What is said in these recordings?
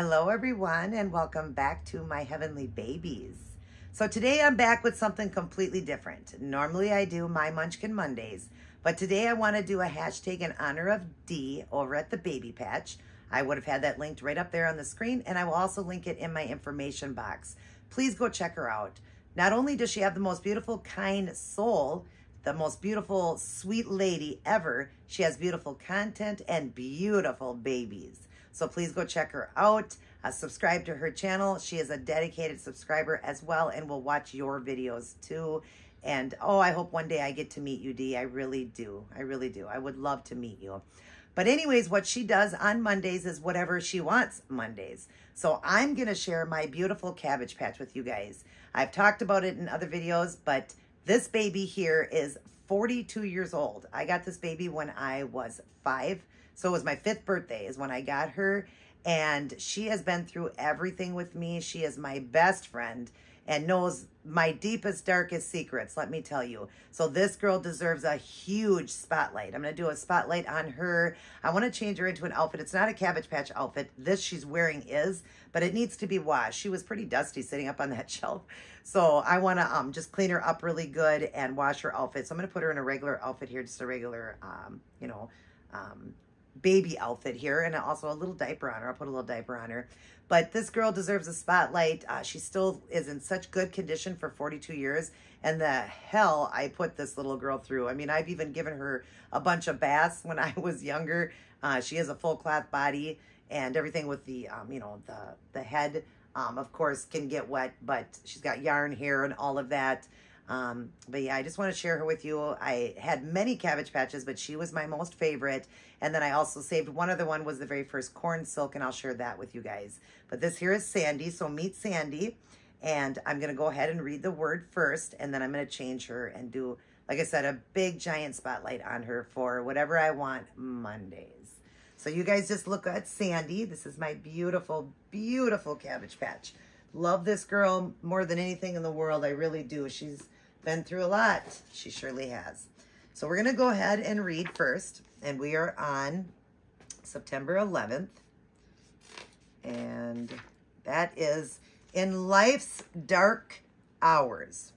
Hello everyone, and welcome back to My Heavenly Babies. So today I'm back with something completely different. Normally I do My Munchkin Mondays, but today I want to do a hashtag in honor of Dee over at the Baby Patch. I would have had that linked right up there on the screen, and I will also link it in my information box. Please go check her out. Not only does she have the most beautiful, kind soul, the most beautiful, sweet lady ever, she has beautiful content and beautiful babies. So please go check her out, subscribe to her channel. She is a dedicated subscriber as well and will watch your videos too. And oh, I hope one day I get to meet you, Dee. I really do. I really do. I would love to meet you. But anyways, what she does on Mondays is whatever she wants Mondays. So I'm going to share my beautiful Cabbage Patch with you guys. I've talked about it in other videos, but this baby here is 42 years old. I got this baby when I was 5. So it was my 5th birthday is when I got her, and she has been through everything with me. She is my best friend and knows my deepest, darkest secrets, let me tell you. So this girl deserves a huge spotlight. I'm going to do a spotlight on her. I want to change her into an outfit. It's not a Cabbage Patch outfit. This she's wearing is, but it needs to be washed. She was pretty dusty sitting up on that shelf. So I want to just clean her up really good and wash her outfit. So I'm going to put her in a regular outfit here, just a regular, baby outfit here, and also a little diaper on her. I'll put a little diaper on her. But this girl deserves a spotlight. She still is in such good condition for 42 years. And the hell I put this little girl through. I mean, I've even given her a bunch of baths when I was younger. She has a full cloth body and everything with the, the head, of course, can get wet, but she's got yarn hair and all of that. But yeah, I just want to share her with you. I had many Cabbage Patches, but she was my most favorite. And then I also saved one other one, was the very first corn silk, and I'll share that with you guys. But this here is Sandy. So meet Sandy, and I'm going to go ahead and read the word first, and then I'm going to change her and do, like I said, a big giant spotlight on her for whatever I want Mondays. So you guys just look at Sandy. This is my beautiful, beautiful Cabbage Patch. Love this girl more than anything in the world. I really do. She's been through a lot. She surely has. So we're going to go ahead and read first. And we are on September 11th. And that is, in life's dark hours,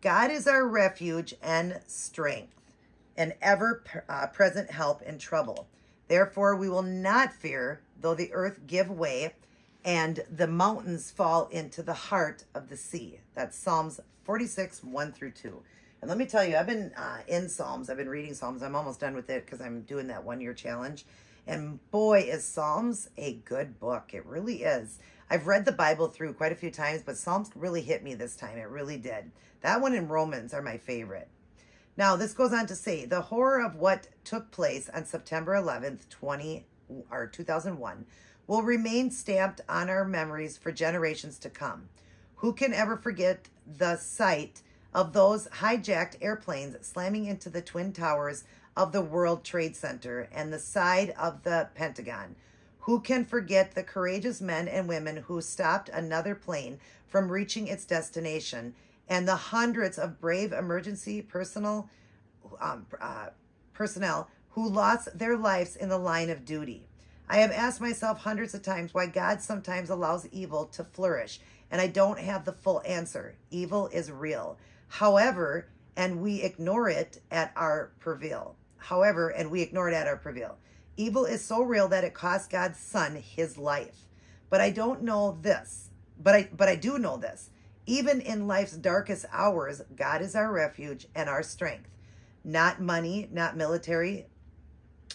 God is our refuge and strength, an ever-present help in trouble. Therefore, we will not fear, though the earth give way, and the mountains fall into the heart of the sea. That's Psalms 46, 1 through 2. And let me tell you, I've been in Psalms. I've been reading Psalms. I'm almost done with it because I'm doing that one-year challenge. And boy, is Psalms a good book. It really is. I've read the Bible through quite a few times, but Psalms really hit me this time. It really did. That one and Romans are my favorite. Now, this goes on to say, the horror of what took place on September 11th, 2001, will remain stamped on our memories for generations to come. Who can ever forget the sight of those hijacked airplanes slamming into the twin towers of the World Trade Center and the side of the Pentagon? Who can forget the courageous men and women who stopped another plane from reaching its destination, and the hundreds of brave emergency personnel who lost their lives in the line of duty? I have asked myself hundreds of times why God sometimes allows evil to flourish, and I don't have the full answer. Evil is real. However, we ignore it at our prevail. Evil is so real that it cost God's son his life. But I do know this. Even in life's darkest hours, God is our refuge and our strength. Not money, not military,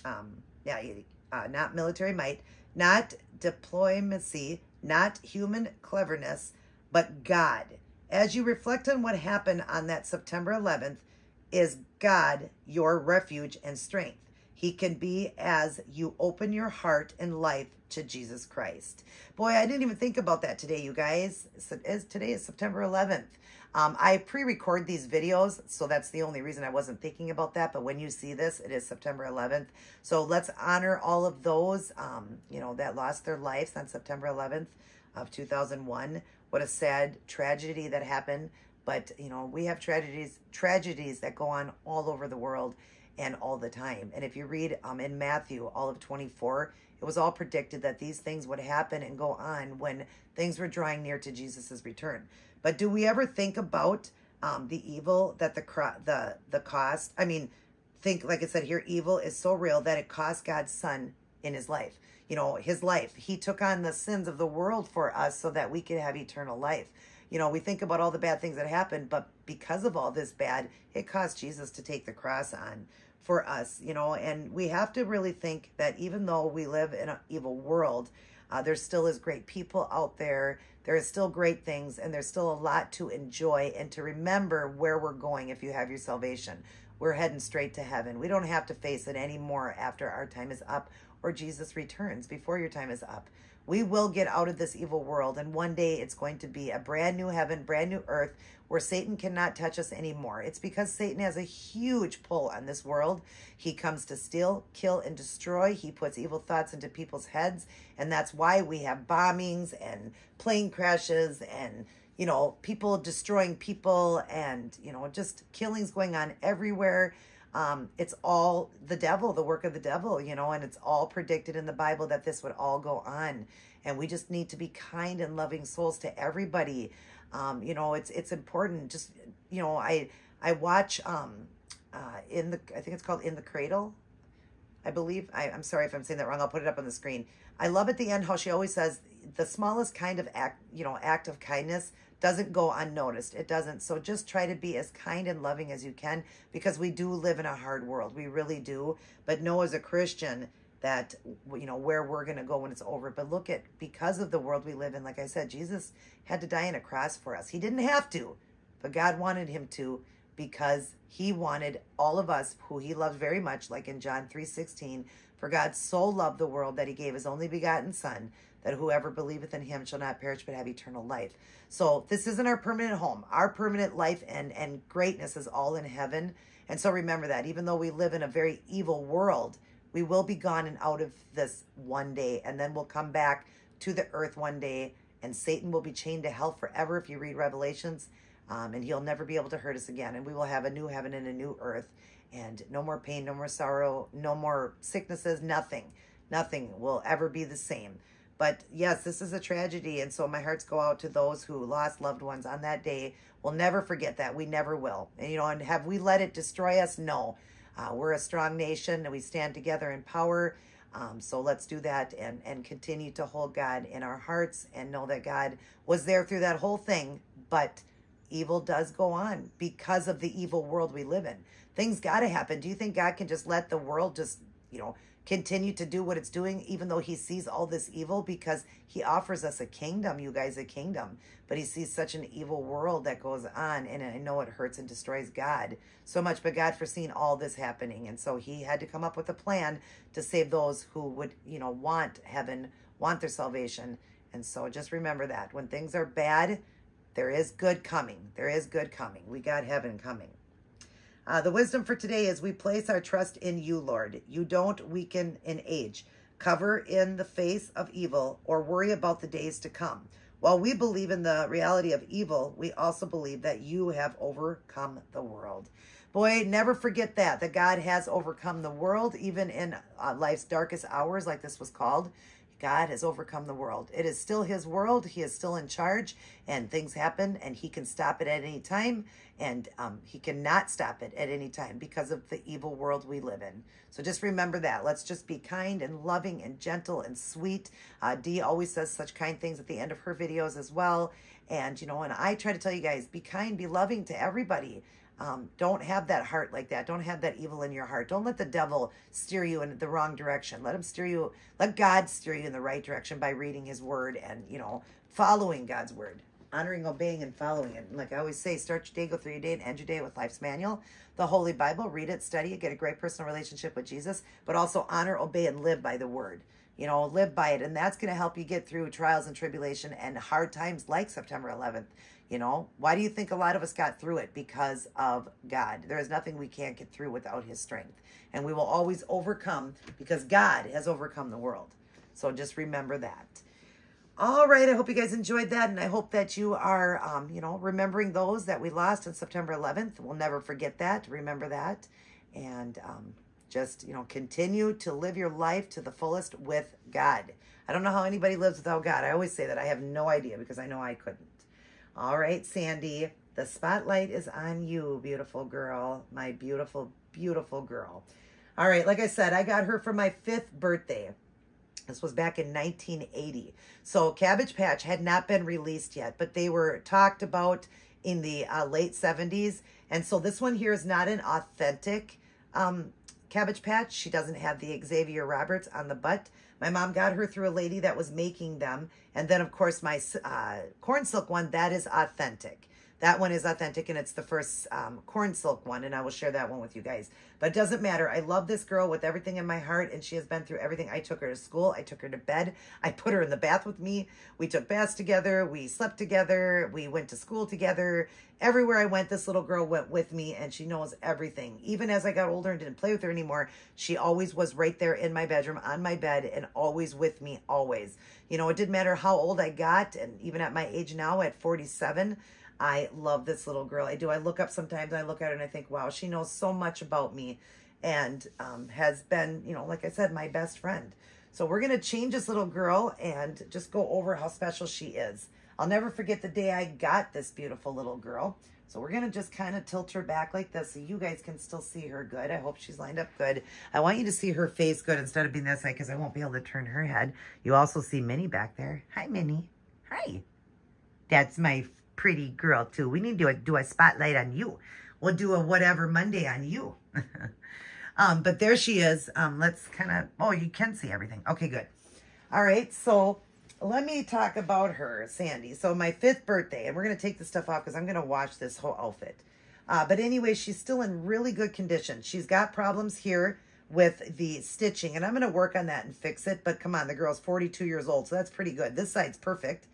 not military might, not diplomacy, not human cleverness, but God. As you reflect on what happened on that September 11th, is God your refuge and strength? He can be as you open your heart and life to Jesus Christ. Boy, I didn't even think about that today, you guys. Today is September 11th. I pre-record these videos, so that's the only reason I wasn't thinking about that. But when you see this, it is September 11th. So let's honor all of those, that lost their lives on September 11th of 2001. What a sad tragedy that happened. But, we have tragedies that go on all over the world. and all the time. And if you read in Matthew, all of 24, it was all predicted that these things would happen and go on when things were drawing near to Jesus's return. But do we ever think about the evil that the cost? I mean, think, like it said here, evil is so real that it cost God's son in his life. You know, his life. He took on the sins of the world for us so that we could have eternal life. You know, we think about all the bad things that happened, but because of all this bad, it cost Jesus to take the cross on for us, you know. And we have to really think that even though we live in an evil world, there still is great people out there. There is still great things, and there's still a lot to enjoy and to remember where we're going if you have your salvation. We're heading straight to heaven. We don't have to face it anymore after our time is up, or Jesus returns before your time is up. We will get out of this evil world, and one day it's going to be a brand new heaven, brand new earth, where Satan cannot touch us anymore. It's because Satan has a huge pull on this world. He comes to steal, kill, and destroy. He puts evil thoughts into people's heads, and that's why we have bombings and plane crashes and, you know, people destroying people and, you know, just killings going on everywhere. It's all the devil, the work of the devil, you know, and it's all predicted in the Bible that this would all go on. And we just need to be kind and loving souls to everybody. You know, it's important. Just, you know, I watch, I think it's called In the Cradle, I believe. I'm sorry if I'm saying that wrong. I'll put it up on the screen. I love at the end how she always says the smallest kind of act, you know, act of kindness doesn't go unnoticed. It doesn't. So just try to be as kind and loving as you can, because we do live in a hard world. We really do. But know as a Christian that, you know, where we're going to go when it's over. But look at, because of the world we live in, like I said, Jesus had to die on a cross for us. He didn't have to, but God wanted him to, because he wanted all of us who he loved very much, like in John 3:16, for God so loved the world that he gave his only begotten son, that whoever believeth in him shall not perish but have eternal life. So this isn't our permanent home. Our permanent life and greatness is all in heaven. And so remember that even though we live in a very evil world, we will be gone and out of this one day. And then we'll come back to the earth one day, and Satan will be chained to hell forever if you read Revelations. And he'll never be able to hurt us again. And we will have a new heaven and a new earth. And no more pain, no more sorrow, no more sicknesses, nothing. Nothing will ever be the same. But yes, this is a tragedy, and so my hearts go out to those who lost loved ones on that day. We'll never forget that. We never will. And, you know, and have we let it destroy us? No. We're a strong nation, and we stand together in power. So let's do that and continue to hold God in our hearts and know that God was there through that whole thing. But evil does go on because of the evil world we live in. Things got to happen. Do you think God can just let the world just, you know, continue to do what it's doing, even though he sees all this evil? Because he offers us a kingdom, you guys, a kingdom. But he sees such an evil world that goes on, and I know it hurts and destroys God so much, but God foreseen all this happening, and so he had to come up with a plan to save those who would, you know, want heaven, want their salvation. And so just remember that when things are bad, there is good coming. There is good coming. We got heaven coming. The wisdom for today is we place our trust in you, Lord. You don't weaken in age, cover in the face of evil, or worry about the days to come. While we believe in the reality of evil, we also believe that you have overcome the world. Boy, never forget that God has overcome the world, even in life's darkest hours, like this was called. God has overcome the world. It is still his world. He is still in charge, and things happen, and he can stop it at any time, and he cannot stop it at any time because of the evil world we live in. So just remember that. Let's just be kind and loving and gentle and sweet. Dee always says such kind things at the end of her videos as well. And, you know, and I try to tell you guys, be kind, be loving to everybody. Don't have that heart like that. Don't have that evil in your heart. Don't let the devil steer you in the wrong direction. Let him steer you. Let God steer you in the right direction by reading his word and, you know, following God's word, honoring, obeying, and following it. And like I always say, start your day, go through your day, and end your day with life's manual, the Holy Bible. Read it, study it, get a great personal relationship with Jesus, but also honor, obey, and live by the word. You know, live by it. And that's going to help you get through trials and tribulation and hard times like September 11th. You know, why do you think a lot of us got through it? Because of God. There is nothing we can't get through without his strength. And we will always overcome because God has overcome the world. So just remember that. All right. I hope you guys enjoyed that. And I hope that you are, you know, remembering those that we lost on September 11th. We'll never forget that. Remember that. and just, you know, continue to live your life to the fullest with God. I don't know how anybody lives without God. I always say that. I have no idea because I know I couldn't. All right, Sandy, the spotlight is on you, beautiful girl. My beautiful, beautiful girl. All right, like I said, I got her for my 5th birthday. This was back in 1980. So Cabbage Patch had not been released yet, but they were talked about in the late 70s. And so this one here is not an authentic Cabbage Patch. She doesn't have the Xavier Roberts on the butt. My mom got her through a lady that was making them. And then, of course, my corn silk one, that is authentic. That one is authentic, and it's the first corn silk one, and I will share that one with you guys. But it doesn't matter. I love this girl with everything in my heart, and she has been through everything. I took her to school. I took her to bed. I put her in the bath with me. We took baths together. We slept together. We went to school together. Everywhere I went, this little girl went with me, and she knows everything. Even as I got older and didn't play with her anymore, she always was right there in my bedroom, on my bed, and always with me, always. You know, it didn't matter how old I got, and even at my age now, at 47, I love this little girl. I do. I look up sometimes, I look at her and I think, wow, she knows so much about me and has been, you know, like I said, my best friend. So we're going to change this little girl and just go over how special she is. I'll never forget the day I got this beautiful little girl. So we're going to just kind of tilt her back like this so you guys can still see her good. I hope she's lined up good. I want you to see her face good instead of being this way because I won't be able to turn her head. You also see Minnie back there. Hi, Minnie. Hi. That's my pretty girl too. We need to do a spotlight on you. We'll do a whatever Monday on you. But there she is. Let's kind of, oh, you can see everything. Okay, good. All right. So let me talk about her, Sandy. So my 5th birthday, and we're going to take this stuff off because I'm going to wash this whole outfit. But anyway, she's still in really good condition. She's got problems here with the stitching, and I'm going to work on that and fix it. But come on, the girl's 42 years old. So that's pretty good. This side's perfect.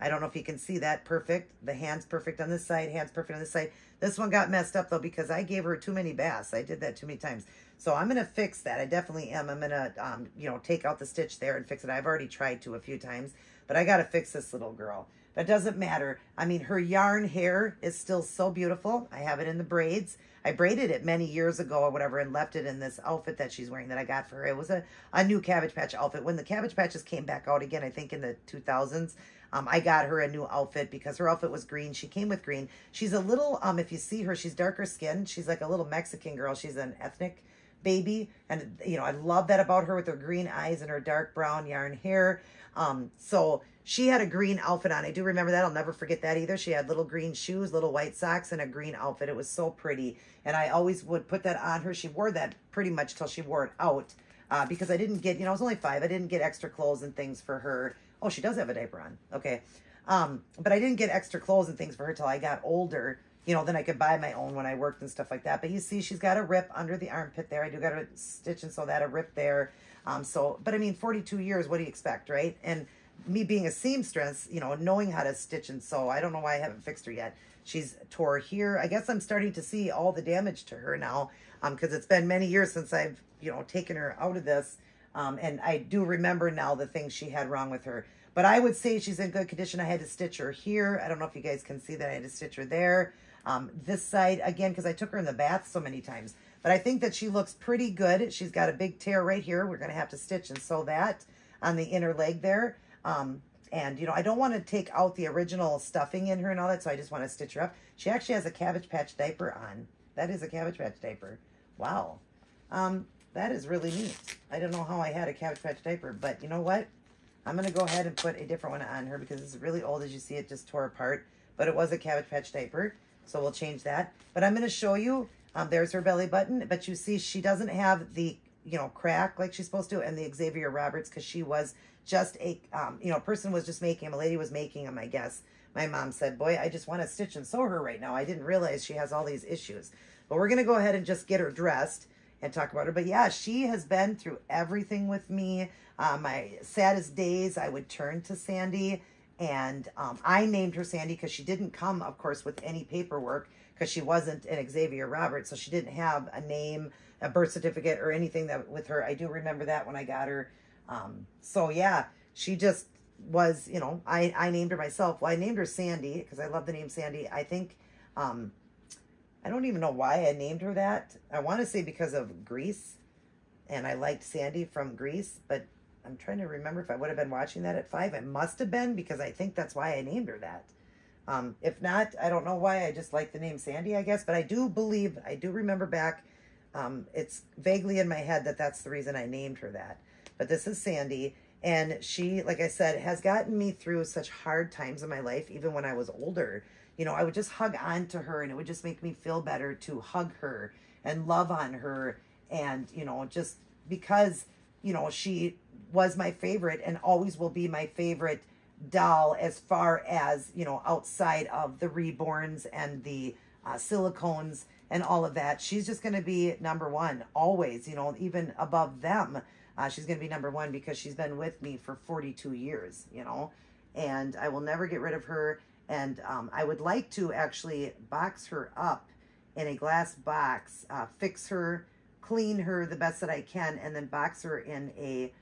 I don't know if you can see that perfect. The hand's perfect on this side, hand's perfect on this side. This one got messed up, though, because I gave her too many baths. I did that too many times. So I'm going to fix that. I definitely am. I'm going to, you know, take out the stitch there and fix it. I've already tried to a few times, but I got to fix this little girl. That doesn't matter. I mean, her yarn hair is still so beautiful. I have it in the braids. I braided it many years ago or whatever and left it in this outfit that she's wearing that I got for her. It was a new Cabbage Patch outfit. When the Cabbage Patches came back out again, I think in the 2000s, I got her a new outfit because her outfit was green. She came with green. She's a little, if you see her, she's darker skinned. She's like a little Mexican girl. She's an ethnic baby. And, you know, I love that about her with her green eyes and her dark brown yarn hair. So she had a green outfit on. I do remember that. I'll never forget that either. She had little green shoes, little white socks, and a green outfit. It was so pretty. And I always would put that on her. She wore that pretty much till she wore it out because I didn't get, you know, I was only 5. I didn't get extra clothes and things for her. Oh, she does have a diaper on. Okay. But I didn't get extra clothes and things for her till I got older. You know, then I could buy my own when I worked and stuff like that. But you see, she's got a rip under the armpit there. I do got a stitch and sew that, a rip there. But I mean, 42 years, what do you expect, right? And me being a seamstress, you know, knowing how to stitch and sew, I don't know why I haven't fixed her yet. She's tore here. I guess I'm starting to see all the damage to her now because it's been many years since I've, you know, taken her out of this. And I do remember now the things she had wrong with her. But I would say she's in good condition. I had to stitch her here. I don't know if you guys can see that I had to stitch her there. This side, again, because I took her in the bath so many times. But I think that she looks pretty good. She's got a big tear right here. We're going to have to stitch and sew that on the inner leg there. And, you know, I don't want to take out the original stuffing in her and all that, so I just want to stitch her up. She actually has a Cabbage Patch diaper on. That is a Cabbage Patch diaper. Wow. That is really neat. I don't know how I had a Cabbage Patch diaper, but you know what? I'm going to go ahead and put a different one on her because it's really old. As you see, it just tore apart, but it was a Cabbage Patch diaper. So we'll change that. But I'm going to show you, there's her belly button, but you see she doesn't have the, you know, crack like she's supposed to and the Xavier Roberts because she was just a, you know, a person was just making them, a lady was making them, I guess. My mom said, boy, I just want to stitch and sew her right now. I didn't realize she has all these issues. But we're going to go ahead and just get her dressed and talk about her. But yeah, she has been through everything with me. My saddest days, I would turn to Sandy. And I named her Sandy because she didn't come, of course, with any paperwork because she wasn't an Xavier Roberts. So she didn't have a name, a birth certificate, or anything that with her. I do remember that when I got her. So, yeah, she just was, you know, I named her myself. Well, I named her Sandy because I love the name Sandy. I think I don't even know why I named her that. I want to say because of Grease, and I liked Sandy from Grease, but I'm trying to remember if I would have been watching that at 5. It must have been, because I think that's why I named her that. If not, I don't know why. I just like the name Sandy, I guess. But I do believe, I do remember back, it's vaguely in my head that that's the reason I named her that. But this is Sandy, and she, like I said, has gotten me through such hard times in my life, even when I was older. You know, I would just hug on to her, and it would just make me feel better to hug her and love on her. And, you know, just because, you know, she was my favorite and always will be my favorite doll as far as, you know, outside of the reborns and the silicones and all of that. She's just going to be number one always, you know, even above them. She's going to be number one because she's been with me for 42 years, you know, and I will never get rid of her. And I would like to actually box her up in a glass box, fix her, clean her the best that I can, and then box her in a,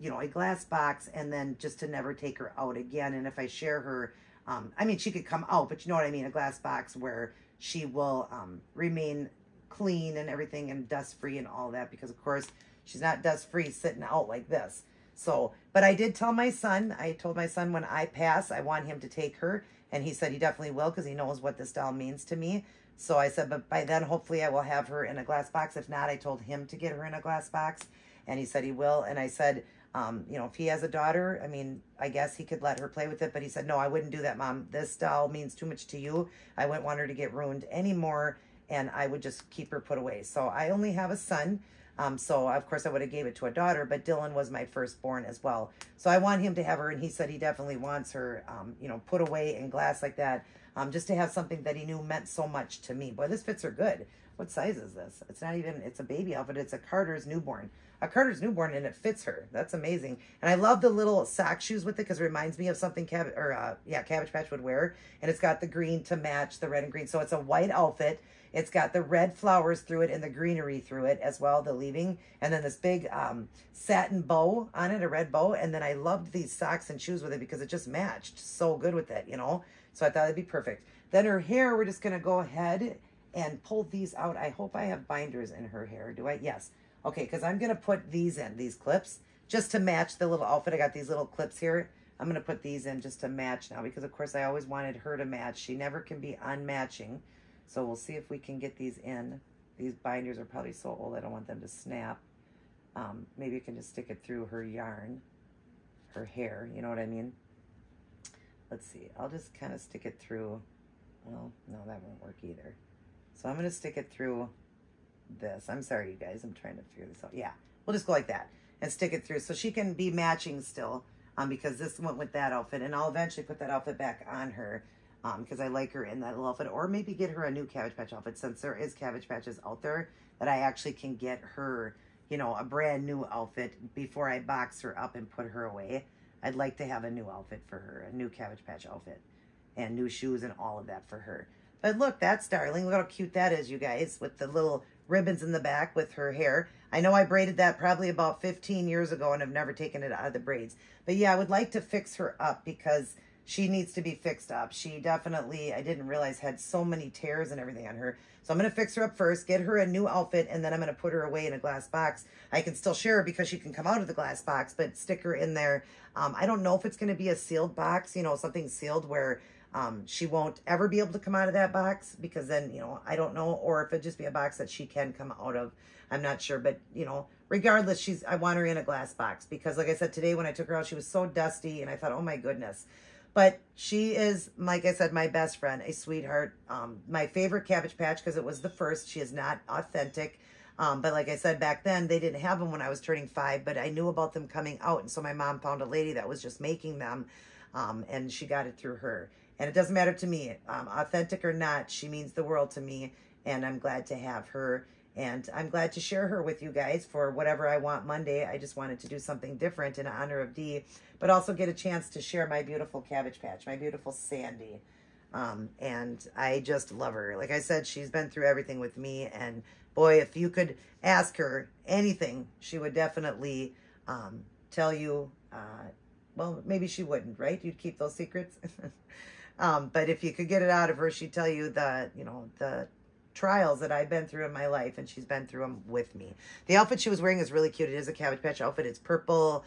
you know, a glass box, and then just to never take her out again. And if I share her, I mean, she could come out, but you know what I mean, a glass box where she will remain clean and everything and dust-free and all that, because, of course, she's not dust-free sitting out like this. So, but I did tell my son, when I pass, I want him to take her. And he said he definitely will, because he knows what this doll means to me. So I said, but by then, hopefully I will have her in a glass box. If not, I told him to get her in a glass box. And he said he will. And I said, you know, if he has a daughter, I mean, I guess he could let her play with it. But he said, no, I wouldn't do that, Mom. This doll means too much to you. I wouldn't want her to get ruined anymore. And I would just keep her put away. So I only have a son. So, of course, I would have gave it to a daughter, but Dylan was my firstborn as well. So I want him to have her, and he said he definitely wants her, you know, put away in glass like that, just to have something that he knew meant so much to me. Boy, this fits her good. What size is this? It's not even, it's a baby outfit. It's a Carter's newborn. A Carter's newborn, and it fits her. That's amazing. And I love the little sock shoes with it, because it reminds me of something Cabbage Patch would wear. And it's got the green to match, the red and green. So it's a white outfit. It's got the red flowers through it and the greenery through it as well, the leaving. And then this big satin bow on it, a red bow. And then I loved these socks and shoes with it, because it just matched so good with it, you know. So I thought it'd be perfect. Then her hair, we're just going to go ahead and pull these out. I hope I have binders in her hair. Do I? Yes. Okay, because I'm going to put these in, these clips, just to match the little outfit. I got these little clips here. I'm going to put these in just to match now, because, of course, I always wanted her to match. She never can be unmatching. So we'll see if we can get these in. These binders are probably so old, I don't want them to snap. Maybe you can just stick it through her yarn, her hair, you know what I mean? Let's see. I'll just kind of stick it through. Well, no, that won't work either. So I'm going to stick it through this. I'm sorry, you guys. I'm trying to figure this out. Yeah, we'll just go like that and stick it through. So she can be matching still, because this went with that outfit. And I'll eventually put that outfit back on her, because I like her in that little outfit. Or maybe get her a new Cabbage Patch outfit, since there is Cabbage Patches out there that I actually can get her, you know, a brand new outfit before I box her up and put her away. I'd like to have a new outfit for her, a new Cabbage Patch outfit, and new shoes and all of that for her. But look, that's darling. Look how cute that is, you guys, with the little ribbons in the back with her hair. I know I braided that probably about 15 years ago, and I've never taken it out of the braids. But yeah, I would like to fix her up, because she needs to be fixed up. She definitely, I didn't realize, had so many tears and everything on her. So I'm going to fix her up first, get her a new outfit, and then I'm going to put her away in a glass box. I can still share her, because she can come out of the glass box, but stick her in there. I don't know if it's going to be a sealed box, you know, something sealed where she won't ever be able to come out of that box, because then, you know, I don't know, or if it just be a box that she can come out of. I'm not sure, but, you know, regardless, I want her in a glass box, because like I said, today when I took her out, she was so dusty, and I thought, oh my goodness. But she is, like I said, my best friend, a sweetheart, my favorite Cabbage Patch, because it was the first. She is not authentic. But like I said, back then, they didn't have them when I was turning 5, but I knew about them coming out. And so my mom found a lady that was just making them, and she got it through her. And it doesn't matter to me, authentic or not, she means the world to me, and I'm glad to have her, and I'm glad to share her with you guys for Whatever I Want Monday. I just wanted to do something different in honor of Dee, but also get a chance to share my beautiful Cabbage Patch, my beautiful Sandy, and I just love her. Like I said, she's been through everything with me, and boy, if you could ask her anything, she would definitely tell you, well, maybe she wouldn't, right? You'd keep those secrets. But if you could get it out of her, she'd tell you the, you know, the trials that I've been through in my life, and she's been through them with me. The outfit she was wearing is really cute. It is a Cabbage Patch outfit. It's purple,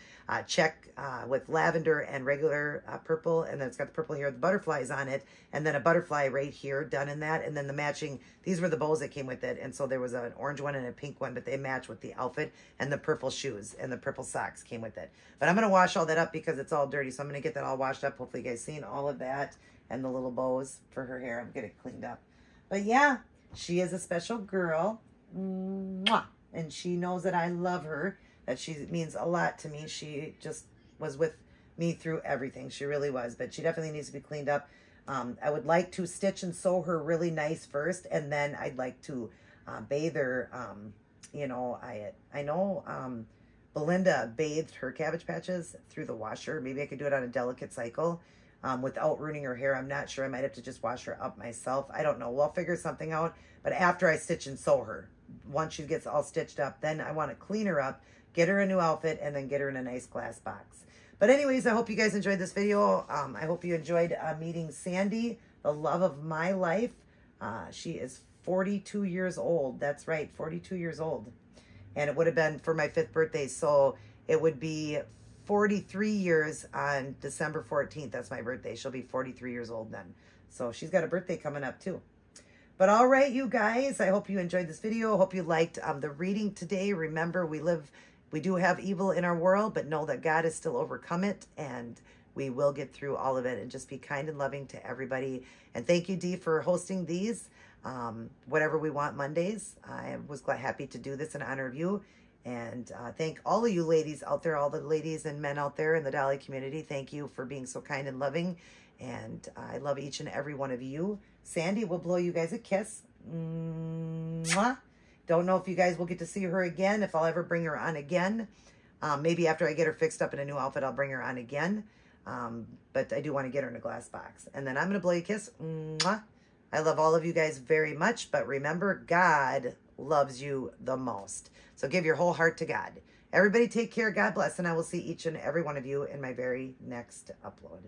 check with lavender and regular purple, and then it's got the purple here, the butterflies on it, and then a butterfly right here done in that, and then the matching, these were the bows that came with it, and so there was an orange one and a pink one, but they match with the outfit, and the purple shoes and the purple socks came with it. But I'm going to wash all that up because it's all dirty, so I'm going to get that all washed up. Hopefully you guys seen all of that, and the little bows for her hair. I'm getting it cleaned up. But yeah, she is a special girl. Mwah! And she knows that I love her, that she means a lot to me. She just was with me through everything. She really was, but she definitely needs to be cleaned up. I would like to stitch and sew her really nice first, and then I'd like to bathe her. You know, I know Belinda bathed her Cabbage Patches through the washer. Maybe I could do it on a delicate cycle. Without ruining her hair. I'm not sure. I might have to just wash her up myself. I don't know. We'll figure something out. But after I stitch and sew her, once she gets all stitched up, then I want to clean her up, get her a new outfit, and then get her in a nice glass box. But anyways, I hope you guys enjoyed this video. I hope you enjoyed meeting Sandy, the love of my life. She is 42 years old. That's right, 42 years old. And it would have been for my 5th birthday, so it would be 43 years on December 14th. That's my birthday. She'll be 43 years old then. So she's got a birthday coming up too. But all right, you guys, I hope you enjoyed this video. I hope you liked the reading today. Remember, we do have evil in our world, but know that God has still overcome it, and we will get through all of it, and just be kind and loving to everybody. And thank you, Dee, for hosting these, whatever we want Mondays. I was happy to do this in honor of you. And thank all of you ladies out there, all the ladies and men out there in the Dolly community. Thank you for being so kind and loving. And I love each and every one of you. Sandy will blow you guys a kiss. Mwah. Don't know if you guys will get to see her again, if I'll ever bring her on again. Maybe after I get her fixed up in a new outfit, I'll bring her on again. But I do want to get her in a glass box. And then I'm going to blow you a kiss. Mwah. I love all of you guys very much. But remember, God loves you the most. So give your whole heart to God. Everybody take care. God bless. And I will see each and every one of you in my very next upload.